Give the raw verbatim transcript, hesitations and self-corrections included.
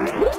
What?